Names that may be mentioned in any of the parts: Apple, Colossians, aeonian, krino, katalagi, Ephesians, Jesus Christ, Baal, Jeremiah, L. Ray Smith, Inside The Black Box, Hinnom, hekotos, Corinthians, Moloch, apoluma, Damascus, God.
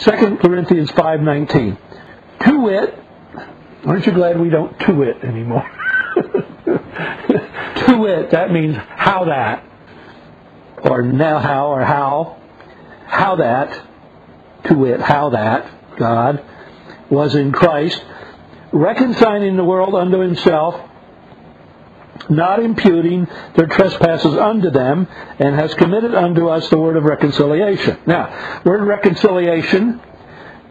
2 Corinthians 5:19. To wit, aren't you glad we don't to wit anymore? To wit, that means how that, or now how, or how that, to wit, how that God was in Christ, reconciling the world unto himself, not imputing their trespasses unto them, and has committed unto us the word of reconciliation. Now, word reconciliation,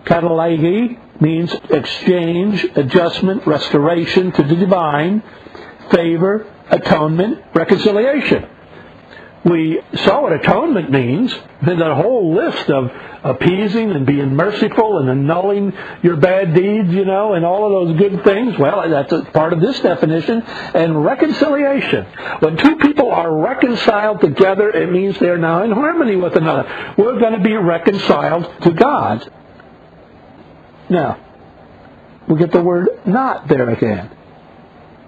katalagi, means exchange, adjustment, restoration to the divine, favor, atonement, reconciliation. We saw what atonement means, then the whole list of appeasing and being merciful and annulling your bad deeds, you know, and all of those good things. Well, that's a part of this definition. And reconciliation. When two people are reconciled together, it means they're now in harmony with another. We're going to be reconciled to God. Now, we get the word not there again.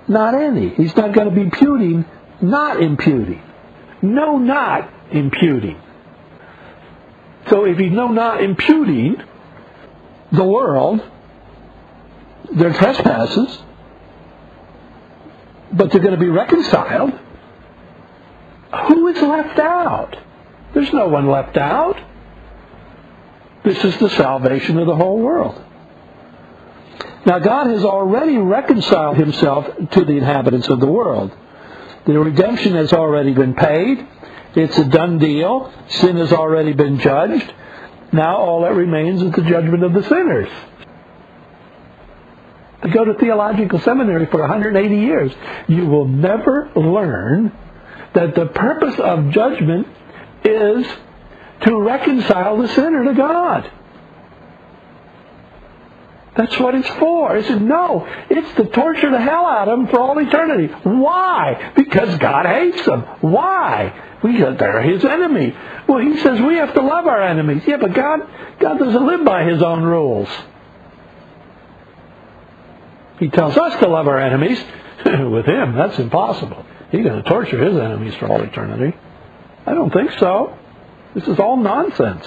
Not any. He's not going to be imputing, not imputing. No, not imputing. So if he's not imputing the world, their trespasses, but they're going to be reconciled, who is left out? There's no one left out. This is the salvation of the whole world. Now God has already reconciled himself to the inhabitants of the world. The redemption has already been paid. It's a done deal. Sin has already been judged. Now all that remains is the judgment of the sinners. You go to theological seminary for 180 years. You will never learn that the purpose of judgment is to reconcile the sinner to God. That's what it's for. He said, no, it's to torture the hell out of them for all eternity. Why? Because God hates them. Why? Because they're his enemy. Well, he says we have to love our enemies. Yeah, but God doesn't live by his own rules. He tells us to love our enemies. With him, that's impossible. He's going to torture his enemies for all eternity. I don't think so. This is all nonsense.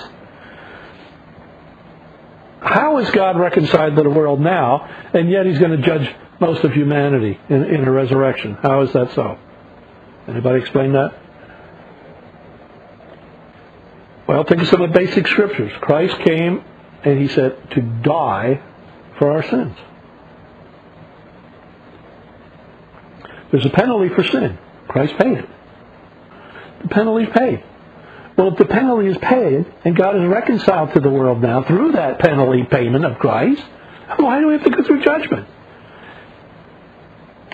How is God reconciled to the world now, and yet he's going to judge most of humanity in a resurrection? How is that so? Anybody explain that? Well, think of some of the basic scriptures. Christ came, and he said, to die for our sins. There's a penalty for sin. Christ paid it. The penalty is paid. Well, if the penalty is paid, and God is reconciled to the world now through that penalty payment of Christ, why do we have to go through judgment?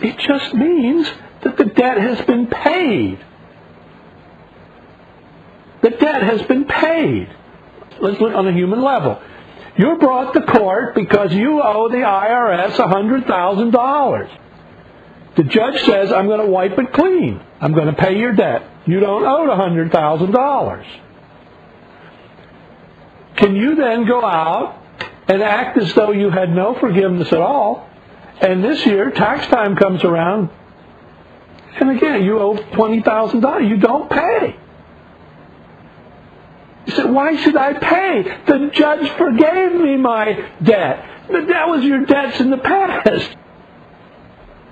It just means that the debt has been paid. The debt has been paid. Let's look on a human level. You're brought to court because you owe the IRS $100,000. The judge says, I'm going to wipe it clean. I'm going to pay your debt. You don't owe $100,000. Can you then go out and act as though you had no forgiveness at all? And this year, tax time comes around, and again, you owe $20,000. You don't pay. You say, why should I pay? The judge forgave me my debt. But that was your debts in the past.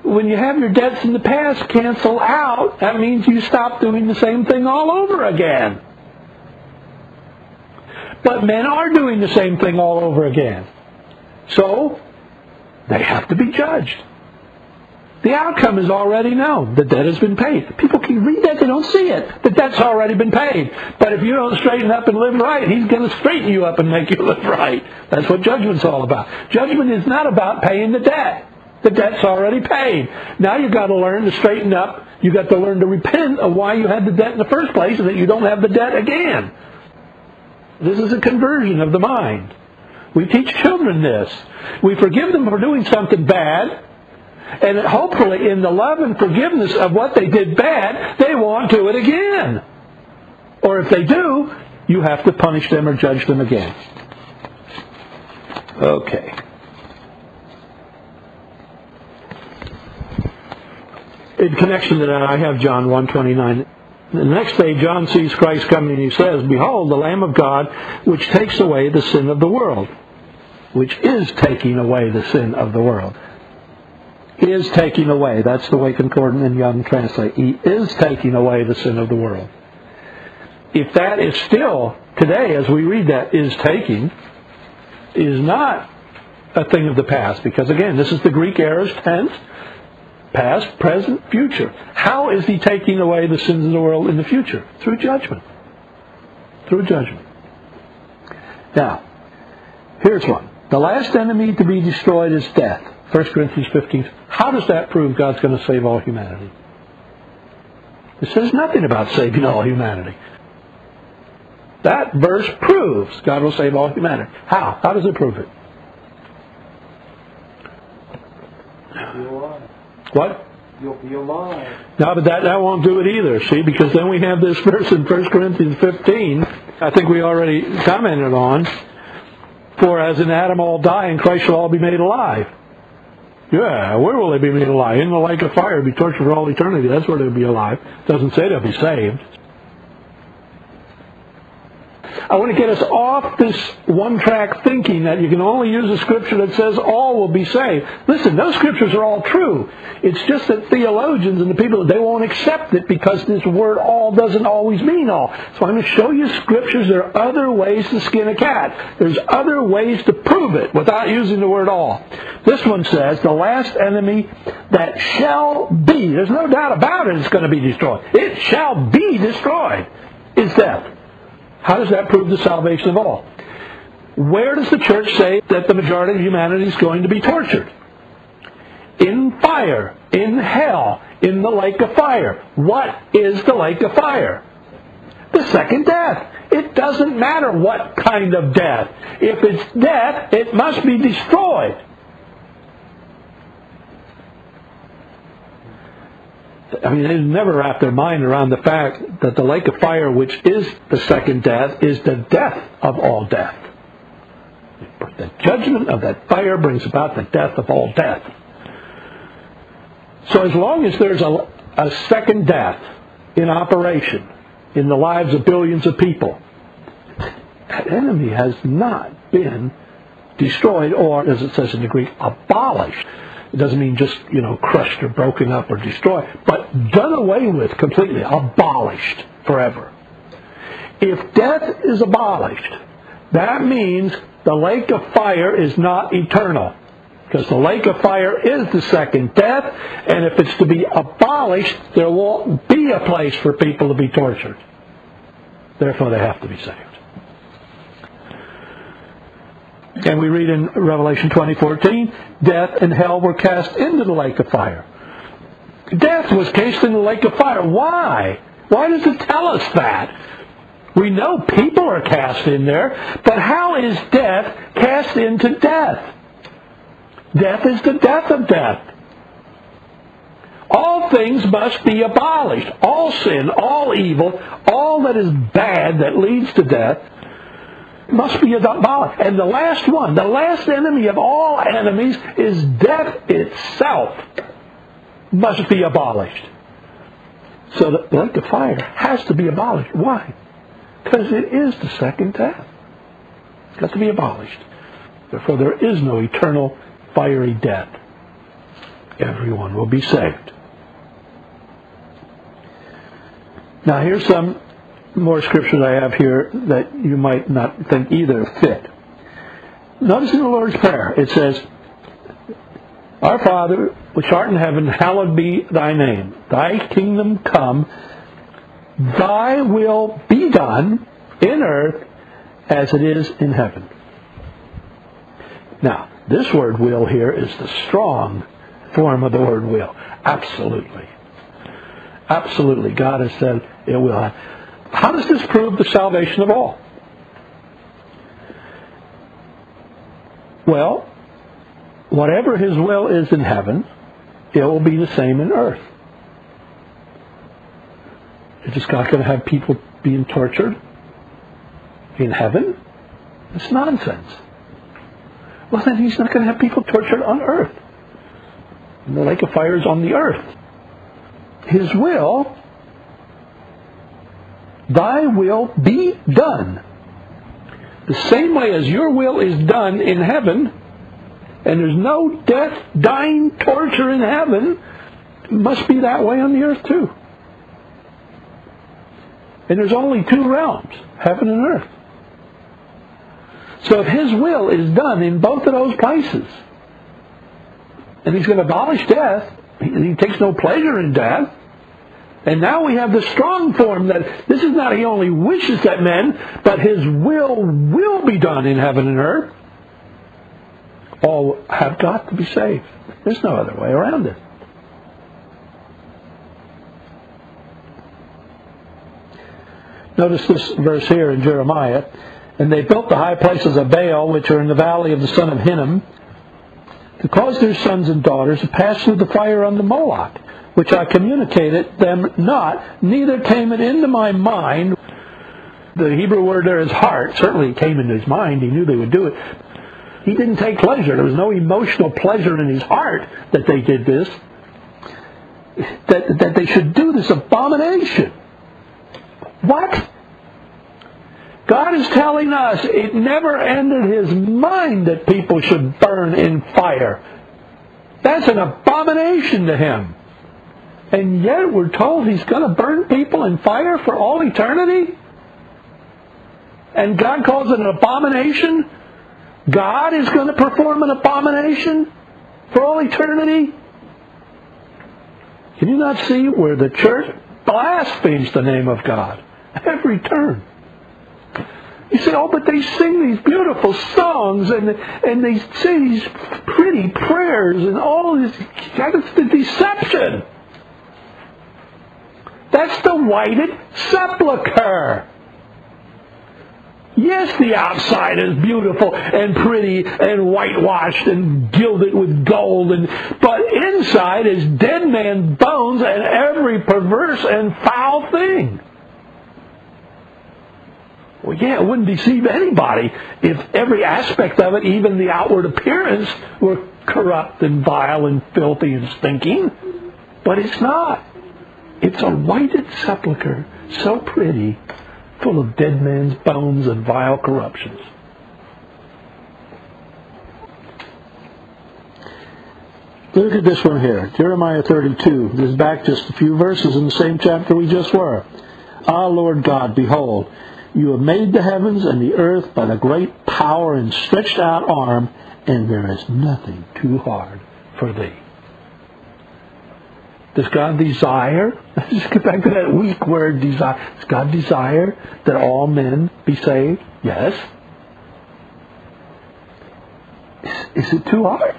When you have your debts in the past cancel out, that means you stop doing the same thing all over again. But men are doing the same thing all over again. So, they have to be judged. The outcome is already known. The debt has been paid. People can read that, they don't see it. The debt's already been paid. But if you don't straighten up and live right, he's going to straighten you up and make you live right. That's what judgment's all about. Judgment is not about paying the debt. The debt's already paid. Now you've got to learn to straighten up. You've got to learn to repent of why you had the debt in the first place and that you don't have the debt again. This is a conversion of the mind. We teach children this. We forgive them for doing something bad, and hopefully in the love and forgiveness of what they did bad, they won't do it again. Or if they do, you have to punish them or judge them again. Okay. In connection to that, I have John 1:29. The next day John sees Christ coming and he says, "Behold, the Lamb of God, which takes away the sin of the world." Which is taking away the sin of the world. Is taking away. That's the way Concordant and Young translate. He is taking away the sin of the world. If that is still, today as we read that, is taking, is not a thing of the past. Because again, this is the Greek era's tense. Past, present, future. How is he taking away the sins of the world in the future? Through judgment. Through judgment. Now, here's one. The last enemy to be destroyed is death. 1 Corinthians 15. How does that prove God's going to save all humanity? It says nothing about saving all humanity. That verse proves God will save all humanity. How? How does it prove it? What? You'll be alive. No, but that won't do it either, see, because then we have this verse in 1 Corinthians 15, I think we already commented on, "For as in Adam all die, and Christ shall all be made alive." Yeah, where will they be made alive? In the lake of fire, be tortured for all eternity. That's where they'll be alive. It doesn't say they'll be saved. I want to get us off this one-track thinking that you can only use a scripture that says all will be saved. Listen, those scriptures are all true. It's just that theologians and the people, they won't accept it because this word all doesn't always mean all. So I'm going to show you scriptures. There are other ways to skin a cat. There's other ways to prove it without using the word all. This one says, the last enemy that shall be, there's no doubt about it, it's going to be destroyed. It shall be destroyed, is death. How does that prove the salvation of all? Where does the church say that the majority of humanity is going to be tortured? In fire, in hell, in the lake of fire. What is the lake of fire? The second death. It doesn't matter what kind of death. If it's death, it must be destroyed. I mean, they never wrap their mind around the fact that the lake of fire, which is the second death, is the death of all death. But the judgment of that fire brings about the death of all death. So as long as there's a second death in operation in the lives of billions of people, that enemy has not been destroyed or, as it says in the Greek, abolished. It doesn't mean just, crushed or broken up or destroyed, but done away with completely, abolished forever. If death is abolished, that means the lake of fire is not eternal, because the lake of fire is the second death, and if it's to be abolished, there won't be a place for people to be tortured. Therefore, they have to be saved. And we read in Revelation 20:14, death and hell were cast into the lake of fire. Death was cast into the lake of fire. Why? Why does it tell us that? We know people are cast in there, but how is death cast into death? Death is the death of death. All things must be abolished. All sin, all evil, all that is bad that leads to death, must be abolished. And the last one, the last enemy of all enemies, is death itself. Must be abolished. So the lake of fire has to be abolished. Why? Because it is the second death. It's got to be abolished. Therefore, there is no eternal fiery death. Everyone will be saved. Now here's some more scriptures I have here that you might not think either fit. Notice in the Lord's Prayer, it says, "Our Father, which art in heaven, hallowed be thy name. Thy kingdom come, thy will be done in earth as it is in heaven." Now, this word will here is the strong form of the word will. Absolutely. Absolutely. God has said it will happen. How does this prove the salvation of all? Well, whatever His will is in heaven, it will be the same in earth. You're just not going to have people being tortured in heaven? It's nonsense. Well, then He's not going to have people tortured on earth. And the lake of fire is on the earth. His will Thy will be done. The same way as your will is done in heaven, and there's no death, dying, torture in heaven, it must be that way on the earth too. And there's only two realms, heaven and earth. So if His will is done in both of those places, and He's going to abolish death, and He takes no pleasure in death, and now we have the strong form that this is not He only wishes that men, but His will be done in heaven and earth. All have got to be saved. There's no other way around it. Notice this verse here in Jeremiah. And they built the high places of Baal, which are in the valley of the son of Hinnom, to cause their sons and daughters to pass through the fire unto Moloch, which I communicated them not, neither came it into my mind. The Hebrew word there is heart. Certainly it came into his mind. He knew they would do it. He didn't take pleasure. There was no emotional pleasure in his heart that they did this, that they should do this abomination. What? God is telling us it never entered His mind that people should burn in fire. That's an abomination to Him. And yet we're told He's going to burn people in fire for all eternity? And God calls it an abomination? God is going to perform an abomination for all eternity? Can you not see where the church blasphemes the name of God at every turn? You say, oh, but they sing these beautiful songs and they say these pretty prayers and all this. That's the deception. That's the whited sepulcher. Yes, the outside is beautiful and pretty and whitewashed and gilded with gold, but inside is dead man's bones and every perverse and foul thing. Well, yeah, it wouldn't deceive anybody if every aspect of it, even the outward appearance, were corrupt and vile and filthy and stinking. But it's not. It's a whited sepulcher, so pretty, full of dead man's bones and vile corruptions. Look at this one here, Jeremiah 32. This is back just a few verses in the same chapter we just were. Ah, Lord God, behold, You have made the heavens and the earth by the great power and stretched out arm, and there is nothing too hard for Thee. Does God desire, let's get back to that weak word, desire. Does God desire that all men be saved? Yes. Is it too hard?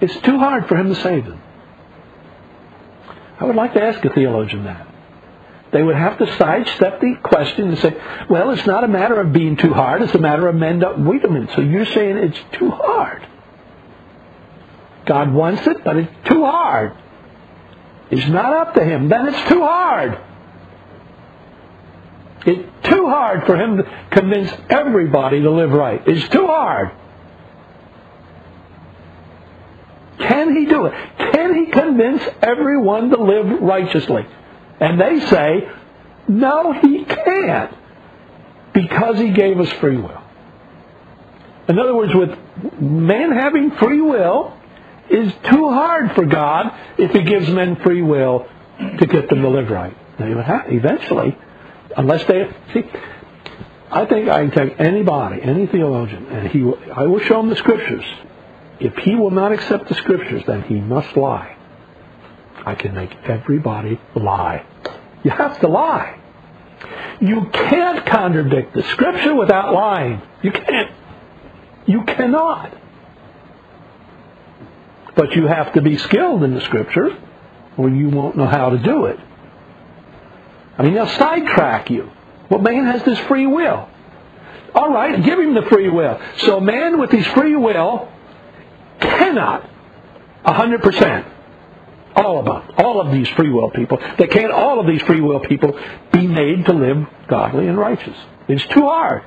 It's too hard for Him to save them. I would like to ask a theologian that. They would have to sidestep the question and say, well, it's not a matter of being too hard. It's a matter of men don't. Wait a minute. So you're saying it's too hard. God wants it, but it's too hard. It's not up to Him. Then it's too hard. It's too hard for Him to convince everybody to live right. It's too hard. Can He do it? Can He convince everyone to live righteously? And they say, no, He can't, because He gave us free will. In other words, with man having free will, is too hard for God if He gives men free will to get them to live right. They would have, eventually, unless they... See, I think I can take anybody, any theologian, and I will show him the Scriptures. If he will not accept the Scriptures, then he must lie. I can make everybody lie. You have to lie. You can't contradict the Scripture without lying. You can't. You cannot. But you have to be skilled in the Scripture or you won't know how to do it. I mean, they'll sidetrack you. Well, man has this free will. All right, give him the free will. So man with his free will cannot 100%. All of these free will people. They can't all of these free will people be made to live godly and righteous. It's too hard.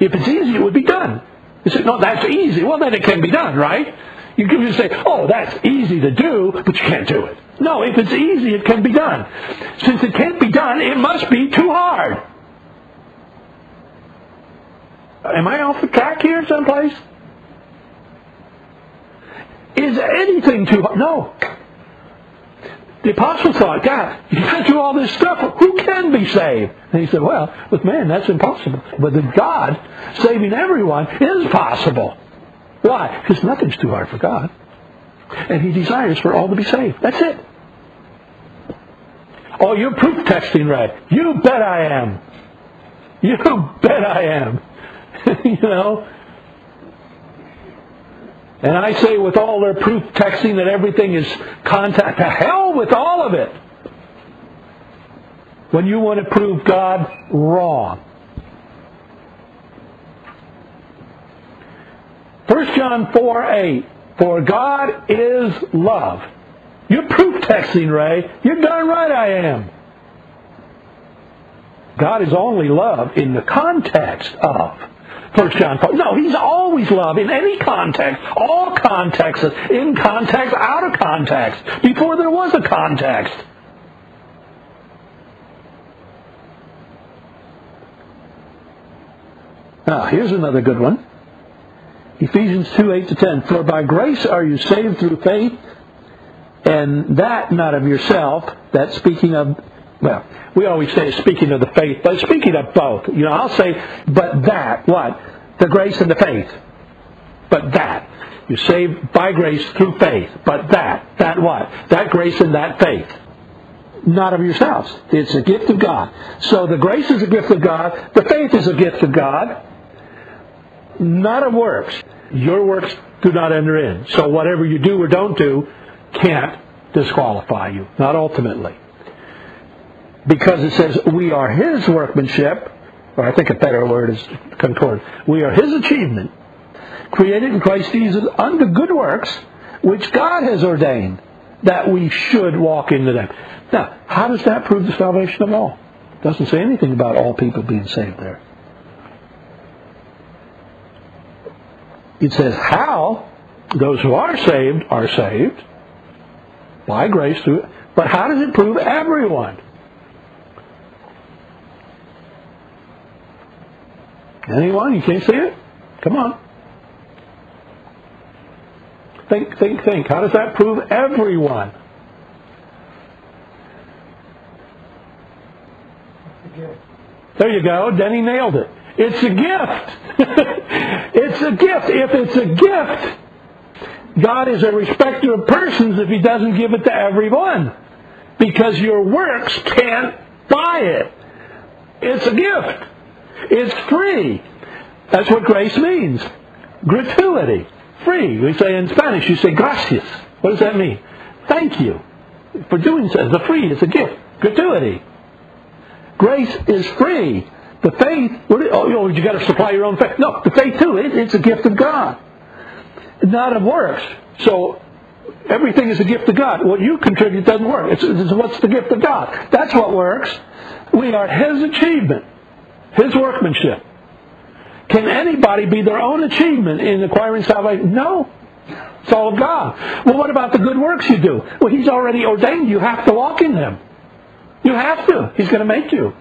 If it's easy, it would be done. You say, no, that's easy. Well, then it can be done, right? You can just say, oh, that's easy to do, but you can't do it. No, if it's easy, it can be done. Since it can't be done, it must be too hard. Am I off the track here someplace? Is anything too hard? No. The apostles thought, God, you got to do all this stuff. Who can be saved? And he said, well, with man, that's impossible. But with God, saving everyone is possible. Why? Because nothing's too hard for God. And He desires for all to be saved. That's it. Oh, you're proof texting right. You bet I am. You bet I am. You know? And I say with all their proof texting that everything is contact. To hell with all of it. When you want to prove God wrong. 1 John 4:8. For God is love. You're proof texting, Ray. You're darn right I am. God is only love in the context of 1 John 4. No, He's always love in any context. All contexts. In context, out of context. Before there was a context. Now, here's another good one. Ephesians 2:8-10. For by grace are you saved through faith, and that not of yourself. That speaking of, well, we always say speaking of the faith, but speaking of both. You know, I'll say, but that, what? The grace and the faith. But that. You're saved by grace through faith. But that. That what? That grace and that faith. Not of yourselves. It's a gift of God. So the grace is a gift of God. The faith is a gift of God. Not of works. Your works do not enter in. So whatever you do or don't do can't disqualify you. Not ultimately. Because it says, we are His workmanship, or I think a better word is concord. We are His achievement, created in Christ Jesus unto good works, which God has ordained that we should walk into them. Now, how does that prove the salvation of all? It doesn't say anything about all people being saved there. It says how those who are saved by grace through it. But how does it prove everyone? Anyone? You can't see it? Come on. Think. How does that prove everyone? There you go. Denny nailed it. It's a gift. It's a gift. If it's a gift, God is a respecter of persons if He doesn't give it to everyone. Because your works can't buy it. It's a gift. It's free. That's what grace means. Gratuity. Free. We say in Spanish, you say gracias. What does that mean? Thank you for doing so. The free is a gift. Gratuity. Grace is free. The faith, you've got to supply your own faith. No, the faith too, it's a gift of God. Not of works. So, everything is a gift of God. What you contribute doesn't work. It's what's the gift of God. That's what works. We are His achievement. His workmanship. Can anybody be their own achievement in acquiring salvation? No. It's all of God. Well, what about the good works you do? Well, He's already ordained. You have to walk in them. You have to. He's going to make you.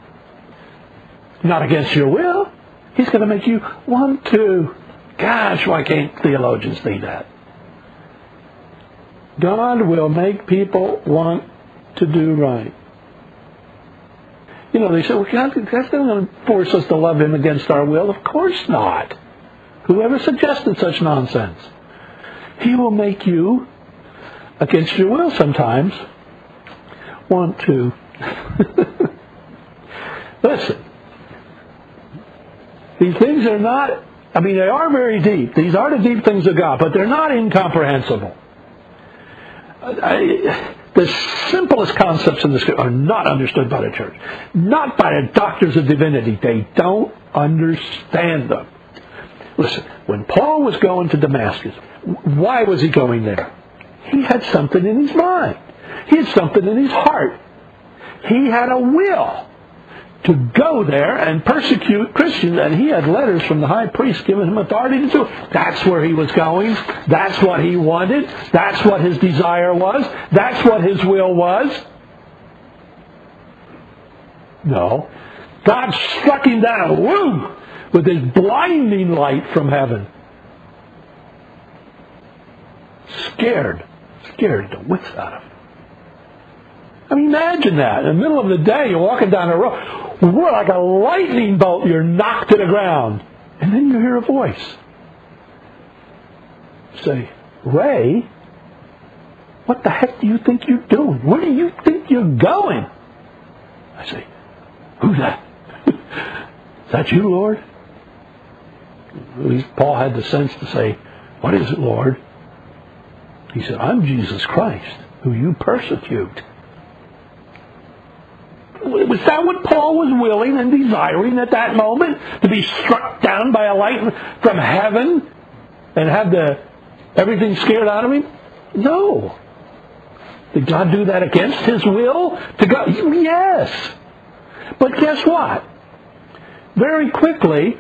Not against your will. He's going to make you want to. Gosh, why can't theologians see that? God will make people want to do right. You know, they say, well, God's not going to force us to love Him against our will. Of course not. Whoever suggested such nonsense? He will make you, against your will sometimes, want to. Listen. These things are not, I mean, they are very deep. These are the deep things of God, but they're not incomprehensible. The simplest concepts in the Scripture are not understood by the church. Not by the doctors of divinity. They don't understand them. Listen, when Paul was going to Damascus, why was he going there? He had something in his mind. He had something in his heart. He had a will to go there and persecute Christians, and he had letters from the high priest giving him authority to do it. That's where he was going. That's what he wanted. That's what his desire was. That's what his will was. No. God struck him down, woo, with his blinding light from heaven. Scared the wits out of him. I mean, imagine that. In the middle of the day, you're walking down the road. We're like a lightning bolt. You're knocked to the ground. And then you hear a voice say, Ray, what the heck do you think you're doing? Where do you think you're going? I say, who's that? Is that you, Lord? At least Paul had the sense to say, what is it, Lord? He said, I'm Jesus Christ, who you persecute. Was that what Paul was willing and desiring at that moment? To be struck down by a light from heaven and have everything scared out of him? No. Did God do that against his will? To God? Yes. But guess what? Very quickly,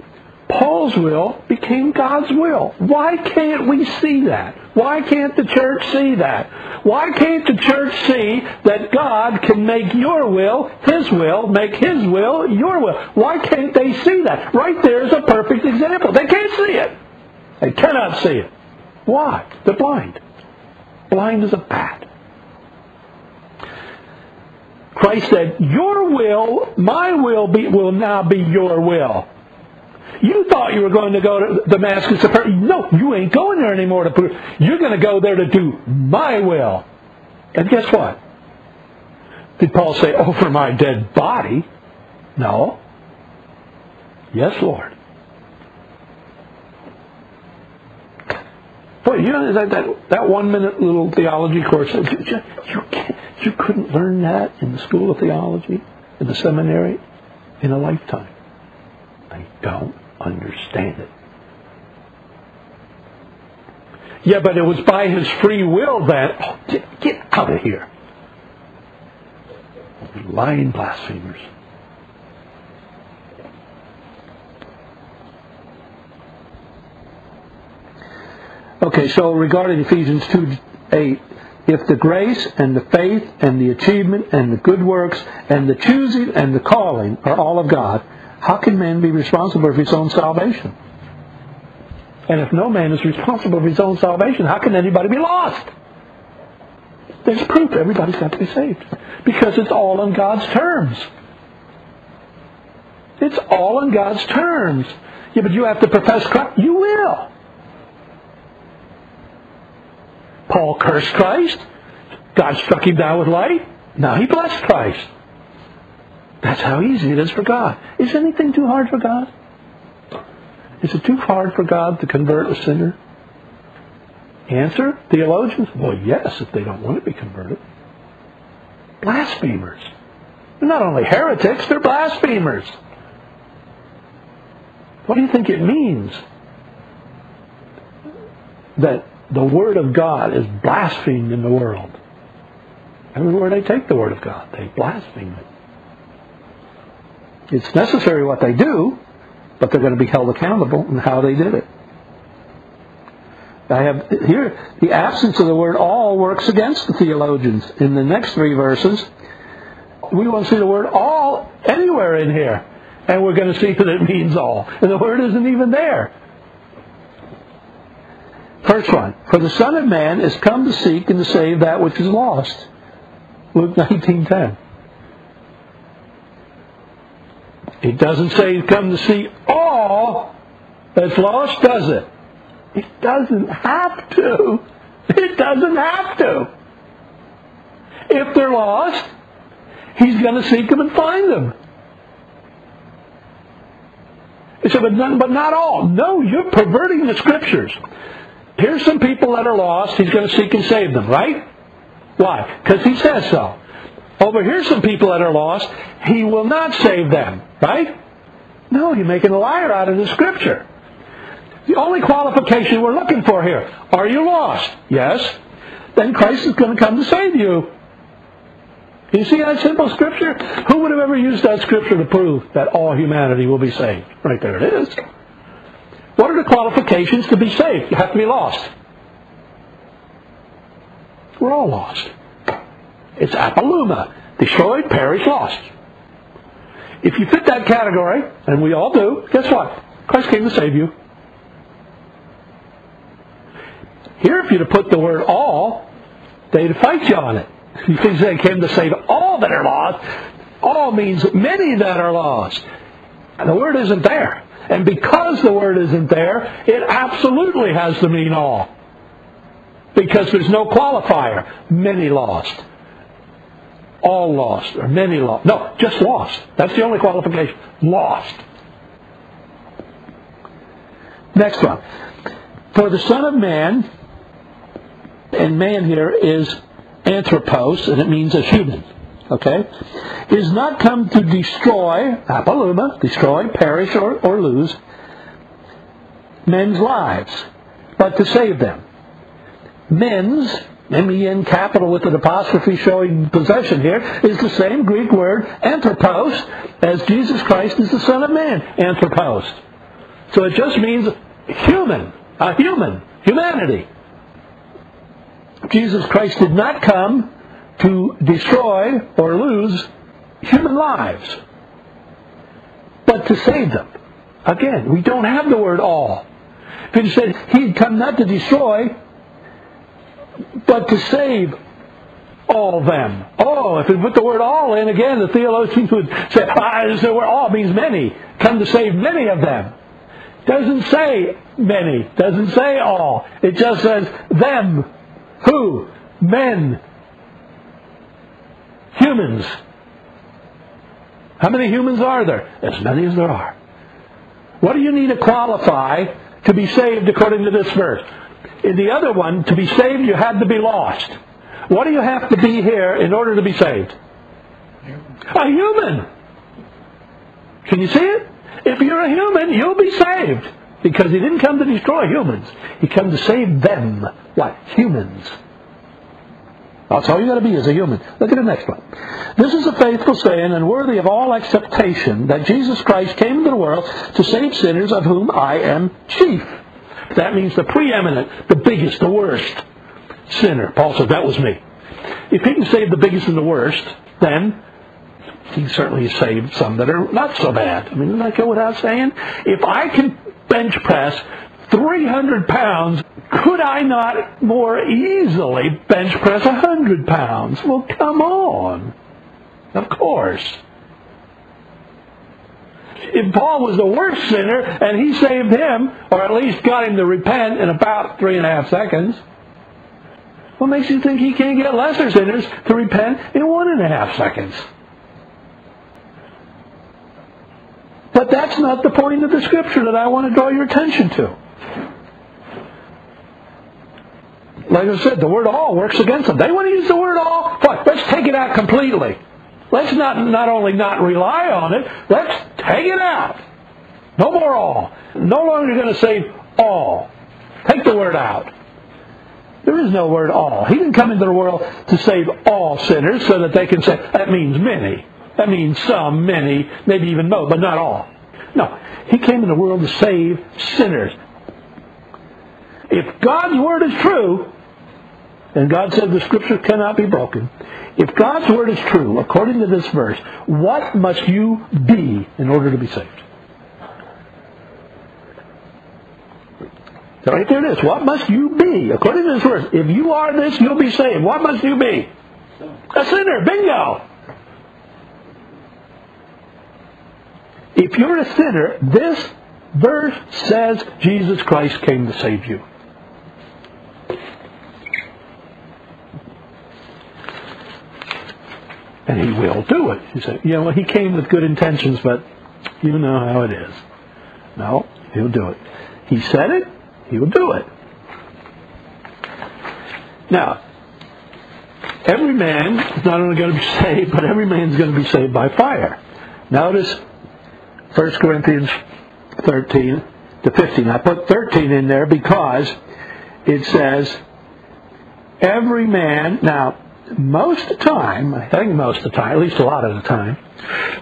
Paul's will became God's will. Why can't we see that? Why can't the church see that? Why can't the church see that God can make your will His will, make His will your will? Why can't they see that? Right there is a perfect example. They can't see it. They cannot see it. Why? They're blind. Blind as a bat. Christ said, your will, my will will now be your will. You thought you were going to go to Damascus to pray. No, you ain't going there anymore to pray. You're going to go there to do my will. And guess what? Did Paul say, oh, for my dead body? No. Yes, Lord. Boy, you know that 1 minute little theology course, you couldn't learn that in the school of theology, in the seminary, in a lifetime. I don't understand it. Yeah, but it was by his free will that... Oh, get out of here. Lying blasphemers. Okay, so regarding Ephesians 2:8, if the grace and the faith and the achievement and the good works and the choosing and the calling are all of God, how can man be responsible for his own salvation? And if no man is responsible for his own salvation, how can anybody be lost? There's proof everybody's got to be saved. Because it's all on God's terms. It's all on God's terms. Yeah, but you have to profess Christ. You will. Paul cursed Christ. God struck him down with light. Now he blessed Christ. That's how easy it is for God. Is anything too hard for God? Is it too hard for God to convert a sinner? Answer, theologians? Well, yes, if they don't want to be converted. Blasphemers. They're not only heretics, they're blasphemers. What do you think it means that the Word of God is blasphemed in the world? Everywhere they take the Word of God, they blaspheme it. It's necessary what they do, but they're going to be held accountable in how they did it. I have here the absence of the word all works against the theologians. In the next three verses, we won't see the word all anywhere in here. And we're going to see that it means all. And the word isn't even there. First one, for the Son of Man is come to seek and to save that which is lost. Luke 19:10. It doesn't say he's come to see all that's lost, does it? It doesn't have to. It doesn't have to. If they're lost, he's going to seek them and find them. He said, but not all. No, you're perverting the Scriptures. Here's some people that are lost. He's going to seek and save them, right? Why? Because he says so. Over here's some people that are lost. He will not save them. Right? No, you're making a liar out of the Scripture. The only qualification we're looking for here. Are you lost? Yes. Then Christ is going to come to save you. You see that simple scripture? Who would have ever used that scripture to prove that all humanity will be saved? Right there it is. What are the qualifications to be saved? You have to be lost. We're all lost. It's Apoluma. Destroyed, perished, lost. If you fit that category, and we all do, guess what? Christ came to save you. Here, if you'd have put the word all, they'd fight you on it. You think they came to save all that are lost. All means many that are lost. And the word isn't there. And because the word isn't there, it absolutely has to mean all. Because there's no qualifier. Many lost. All lost. Or many lost. No, just lost. That's the only qualification. Lost. Next one. For the Son of Man, and man here is anthropos, and it means a human, okay, is not come to destroy, apoluma, destroy, perish, or lose men's lives, but to save them. Men's, M-E-N capital with an apostrophe showing possession here, is the same Greek word anthropos as Jesus Christ is the Son of Man, anthropos. So it just means human, a human, humanity. Jesus Christ did not come to destroy or lose human lives, but to save them. Again, we don't have the word all. Peter said he'd come not to destroy, but to save all of them. Oh, if we put the word all in, again, the theologians would say, the word all means many. Come to save many of them. Doesn't say many. Doesn't say all. It just says them. Who? Men. Humans. How many humans are there? As many as there are. What do you need to qualify to be saved according to this verse? In the other one, to be saved, you had to be lost. What do you have to be here in order to be saved? A human. Can you see it? If you're a human, you'll be saved. Because he didn't come to destroy humans. He came to save them. What? Humans. That's all you got to be as a human. Look at the next one. This is a faithful saying and worthy of all acceptation that Jesus Christ came into the world to save sinners, of whom I am chief. That means the preeminent, the biggest, the worst sinner. Paul said, that was me. If he can save the biggest and the worst, then he certainly saved some that are not so bad. I mean, doesn't that go without saying? If I can bench press 300 pounds, could I not more easily bench press 100 pounds? Well, come on. Of course. If Paul was the worst sinner and he saved him, or at least got him to repent in about 3.5 seconds, what makes you think he can't get lesser sinners to repent in 1.5 seconds? But that's not the point of the scripture that I want to draw your attention to. Like I said, the word all works against them. They want to use the word all, but let's take it out completely. Let's not only not rely on it, let's take it out. No more all. No longer going to save all. Take the word out. There is no word all. He didn't come into the world to save all sinners so that they can say, that means many. That means some, many, maybe even most, but not all. No. He came in the world to save sinners. If God's word is true, and God said the scripture cannot be broken, if God's word is true, according to this verse, what must you be in order to be saved? Right there it is. What must you be? According to this verse, if you are this, you'll be saved. What must you be? A sinner. Bingo! If you're a sinner, this verse says Jesus Christ came to save you. And He will do it. You say, yeah, well, He came with good intentions, but you know how it is. No, He'll do it. He said it, He will do it. Now, every man is not only going to be saved, but every man is going to be saved by fire. Notice 1 Corinthians 13 to 15. I put 13 in there because it says, every man, now, most of the time, I think most of the time, at least a lot of the time,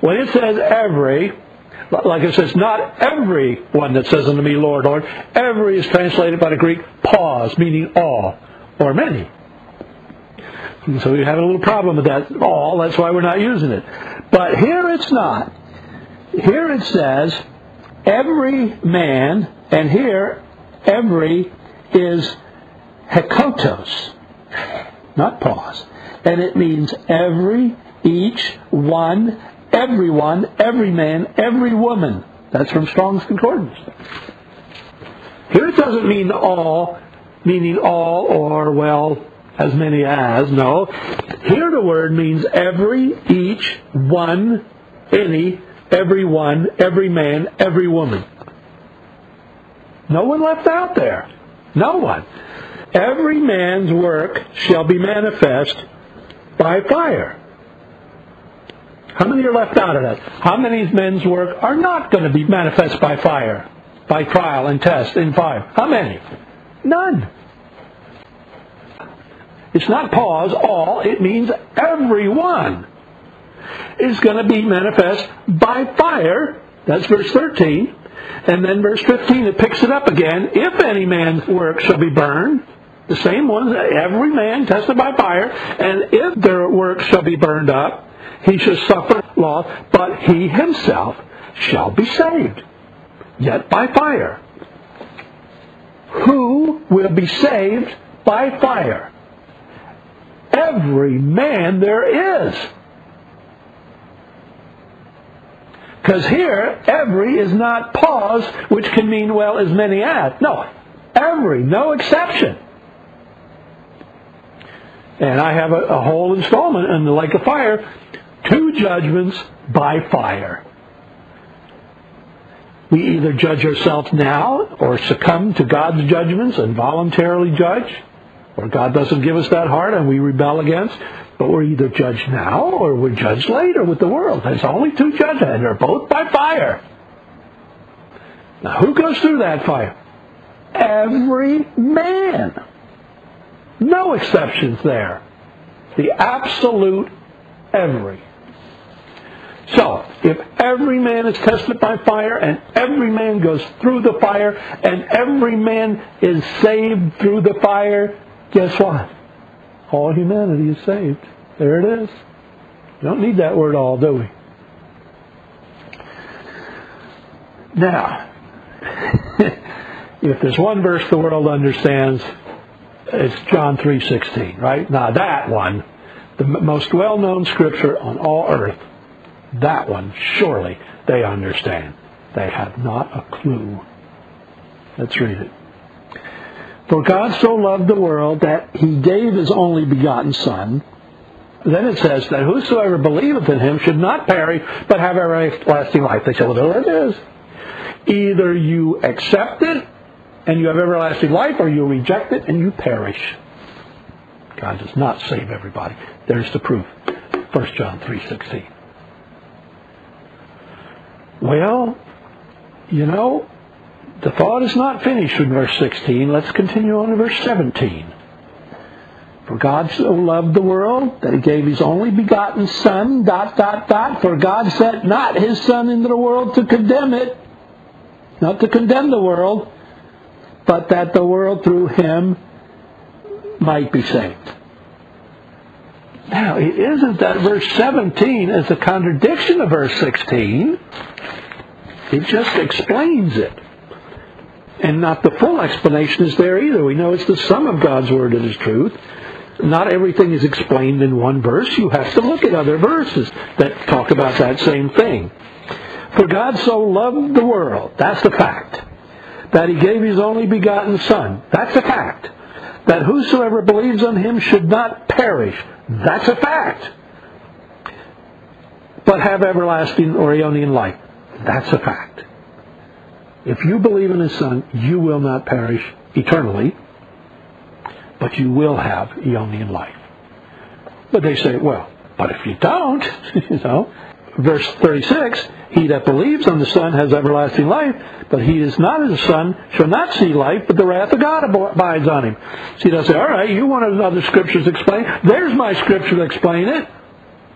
when it says every, like it says, not every one that says unto me, Lord, Lord, every is translated by the Greek pause, meaning all, or many. And so we have a little problem with that all, that's why we're not using it. But here it's not. Here it says, every man, and here, every is hekotos, not pause. And it means every, each, one, everyone, every man, every woman. That's from Strong's Concordance. Here it doesn't mean all, meaning all or, well, as many as. No. Here the word means every, each, one, any, everyone, every man, every woman. No one left out there. No one. Every man's work shall be manifest by fire. How many are left out of that? How many men's work are not going to be manifest by fire, by trial and test in fire? How many? None. It's not pause, all. It means everyone is going to be manifest by fire. That's verse 13. And then verse 15, it picks it up again. If any man's work shall be burned, the same one, every man tested by fire, and if their work shall be burned up, he shall suffer loss, but he himself shall be saved, yet by fire. Who will be saved by fire? Every man there is. Because here, every is not pause, which can mean, well, as many as. No, every, no exception. And I have a whole installment in the lake of fire, 2 judgments by fire. We either judge ourselves now or succumb to God's judgments and voluntarily judge, or God doesn't give us that heart and we rebel against. But we're either judged now or we're judged later with the world. There's only 2 judges, and they're both by fire. Now, who goes through that fire? Every man. No exceptions there. The absolute every. So, if every man is tested by fire, and every man goes through the fire, and every man is saved through the fire, guess what? All humanity is saved. There it is. We don't need that word all, do we? Now, if there's one verse the world understands, it's John 3:16, right? Now that one, the most well-known scripture on all earth, that one, surely they understand. They have not a clue. Let's read it. For God so loved the world that He gave His only begotten Son. Then it says that whosoever believeth in Him should not perish, but have everlasting life. They say, well, there it is. Either you accept it, and you have everlasting life, or you reject it, and you perish. God does not save everybody. There's the proof. 1 John 3:16. Well, you know, the thought is not finished in verse 16. Let's continue on to verse 17. For God so loved the world that He gave His only begotten Son, ... For God sent not His Son into the world to condemn it, not to condemn the world, but that the world through Him might be saved. Now, it isn't that verse 17 is a contradiction of verse 16. It just explains it. And not the full explanation is there either. We know it's the sum of God's word that is truth. Not everything is explained in one verse. You have to look at other verses that talk about that same thing. For God so loved the world, that's a fact, that He gave His only begotten Son, that's a fact, that whosoever believes on Him should not perish, that's a fact, but have everlasting or aeonian life, that's a fact. If you believe in His Son, you will not perish eternally, but you will have aeonian life. But they say, well, but if you don't, you know, Verse 36, he that believes on the Son has everlasting life, but he is not of the Son shall not see life, but the wrath of God abides on him. So you don't say, all right, you want another scripture to explain? There's my scripture to explain it.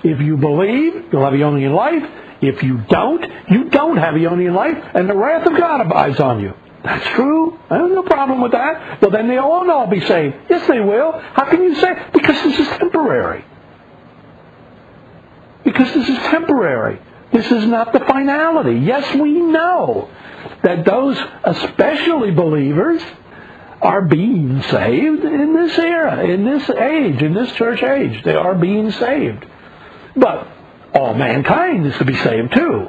If you believe, you'll have Ionian life. If you don't have Ionian life, and the wrath of God abides on you. That's true. I have no problem with that. Well, then they won't all be saved. Yes, they will. How can you say? Because this is temporary. Because this is temporary. This is not the finality. Yes, we know that those, especially believers, are being saved in this era, in this age, in this church age. They are being saved. But all mankind is to be saved too.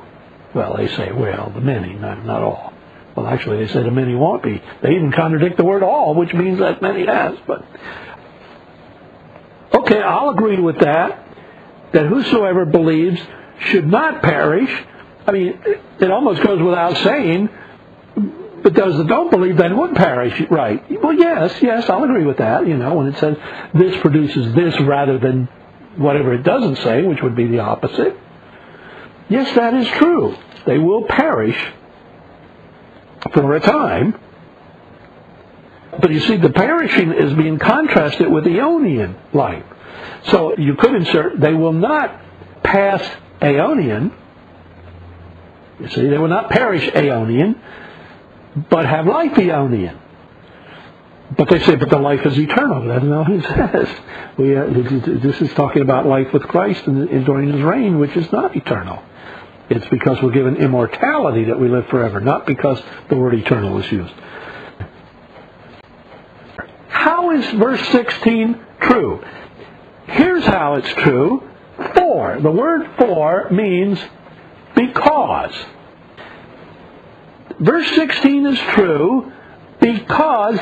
Well, they say, well, the many, not all. Well, actually, they say the many won't be. They even contradict the word all, which means that many has. But okay, I'll agree with that. That whosoever believes should not perish. I mean, it almost goes without saying, but those that don't believe then would perish, right? Well, yes, I'll agree with that, you know, when it says this produces this rather than whatever it doesn't say, which would be the opposite. Yes, that is true. They will perish for a time. But you see, the perishing is being contrasted with Ionian life. So you could insert, they will not pass Aeonian. You see, they will not perish Aeonian, but have life Aeonian. But they say, but the life is eternal. That's not what he says. This is talking about life with Christ and during his reign, which is not eternal. It's because we're given immortality that we live forever, not because the word eternal is used. How is verse 16 true? Here's how it's true. For. The word for means because. Verse 16 is true because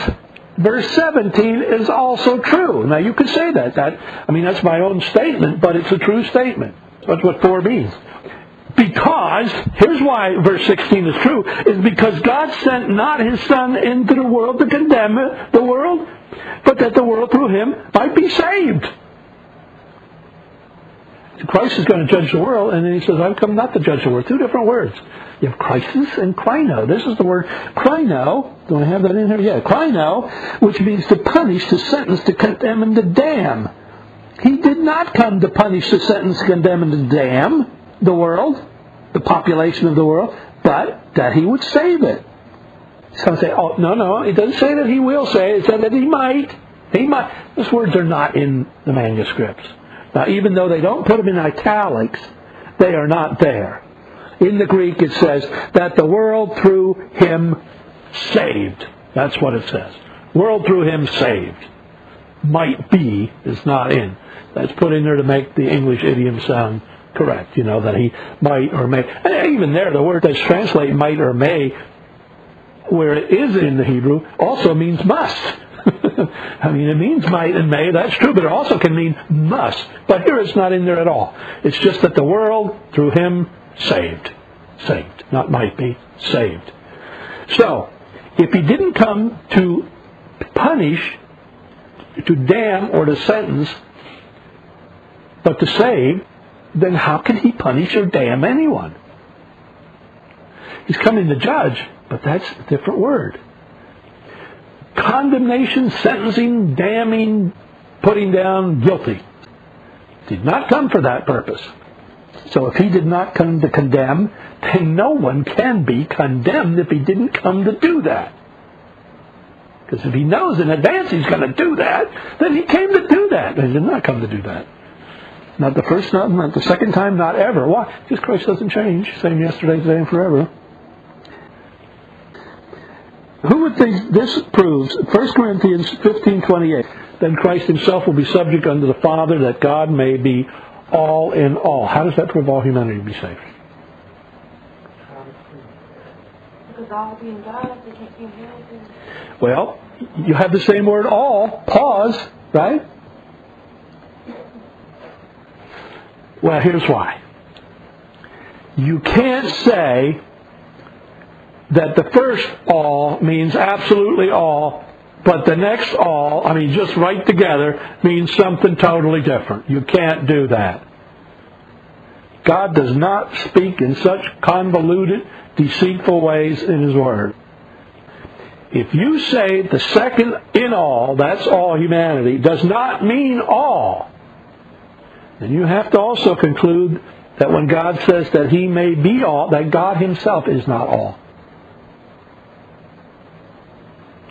verse 17 is also true. Now you could say that. I mean, that's my own statement, but it's a true statement. That's what for means. Because, here's why verse 16 is true, is because God sent not his Son into the world to condemn the world, but that the world through him might be saved. Christ is going to judge the world, and then he says, I've come not to judge the world. Two different words. You have crisis and krino. This is the word krino. Do I have that in here? Yeah, krino, which means to punish, to sentence, to condemn, and to damn. He did not come to punish, to sentence, condemn, and to damn the world, the population of the world, but that he would save it. Some say, oh, no, it doesn't say that he will save. It said that he might. He might. Those words are not in the manuscripts. Now, even though they don't put them in italics, they are not there. In the Greek, it says that the world through him saved. That's what it says. World through him saved. Might be is not in. That's put in there to make the English idiom sound correct. You know, that he might or may. And even there, the word that's translated might or may, where it is in the Hebrew, also means must. I mean, it means might and may, that's true, but it also can mean must. But here it's not in there at all. It's just that the world, through him, saved. Saved. Not might be, saved. So, if he didn't come to punish, to damn, or to sentence, but to save, then how can he punish or damn anyone? He's coming to judge, but that's a different word. Condemnation, sentencing, damning, putting down, guilty. Did not come for that purpose. So if he did not come to condemn, then no one can be condemned if he didn't come to do that. Because if he knows in advance he's going to do that, then he came to do that. He did not come to do that. Not the first time, not the second time, not ever. Why? Because Christ doesn't change. Same yesterday, today, and forever. Who would think this proves? 1 Corinthians 15:28. Then Christ himself will be subject unto the Father, that God may be all in all. How does that prove all humanity to be saved? Because all being God, they can't be humanity. Well, you have the same word all. Pause, right? Well, here's why. You can't say that the first all means absolutely all, but the next all, I mean just right together, means something totally different. You can't do that. God does not speak in such convoluted, deceitful ways in His Word. If you say the second in all, that's all humanity, does not mean all, then you have to also conclude that when God says that He may be all, that God Himself is not all.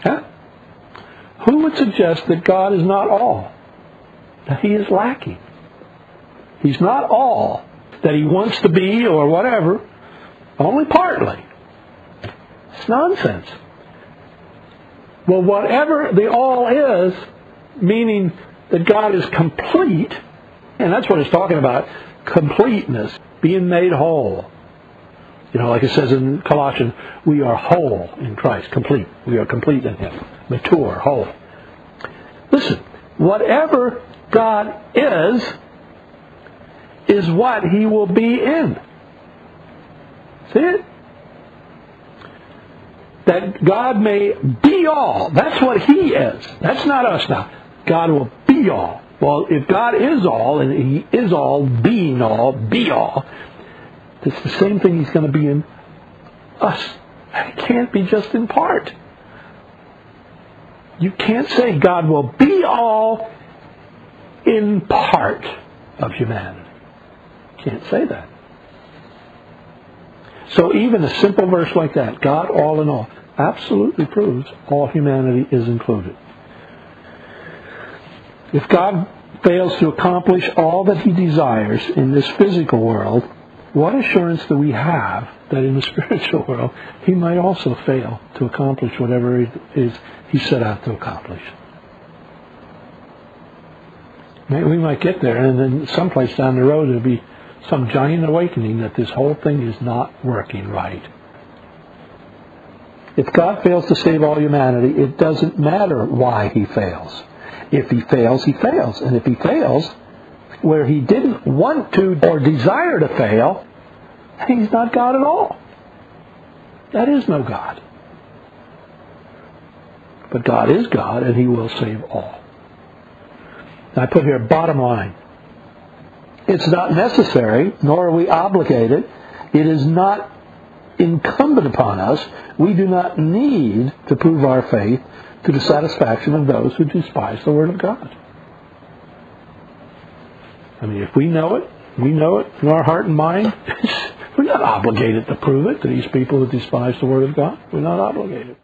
Huh? Who would suggest that God is not all? That He is lacking. He's not all that He wants to be or whatever, only partly. It's nonsense. Well, whatever the all is, meaning that God is complete, and that's what it's talking about, completeness, being made whole. You know, like it says in Colossians, we are whole in Christ, complete. We are complete in Him, mature, whole. Listen, whatever God is what He will be in. See it? That God may be all. That's what He is. That's not us now. God will be all. Well, if God is all, and He is all, being all, be all, it's the same thing He's going to be in us. It can't be just in part. You can't say God will be all in part of humanity. You can't say that. So even a simple verse like that, God all in all, absolutely proves all humanity is included. If God fails to accomplish all that He desires in this physical world, what assurance do we have that in the spiritual world He might also fail to accomplish whatever it is He set out to accomplish? We might get there, and then someplace down the road there'll be some giant awakening that this whole thing is not working right. If God fails to save all humanity, it doesn't matter why He fails. If He fails, He fails. And if He fails where He didn't want to or desire to fail, He's not God at all. That is no God. But God is God, and He will save all. I put here, bottom line. It's not necessary, nor are we obligated. It is not incumbent upon us. We do not need to prove our faith to the satisfaction of those who despise the Word of God. I mean, if we know it in our heart and mind. We're not obligated to prove it to these people who despise the Word of God. We're not obligated.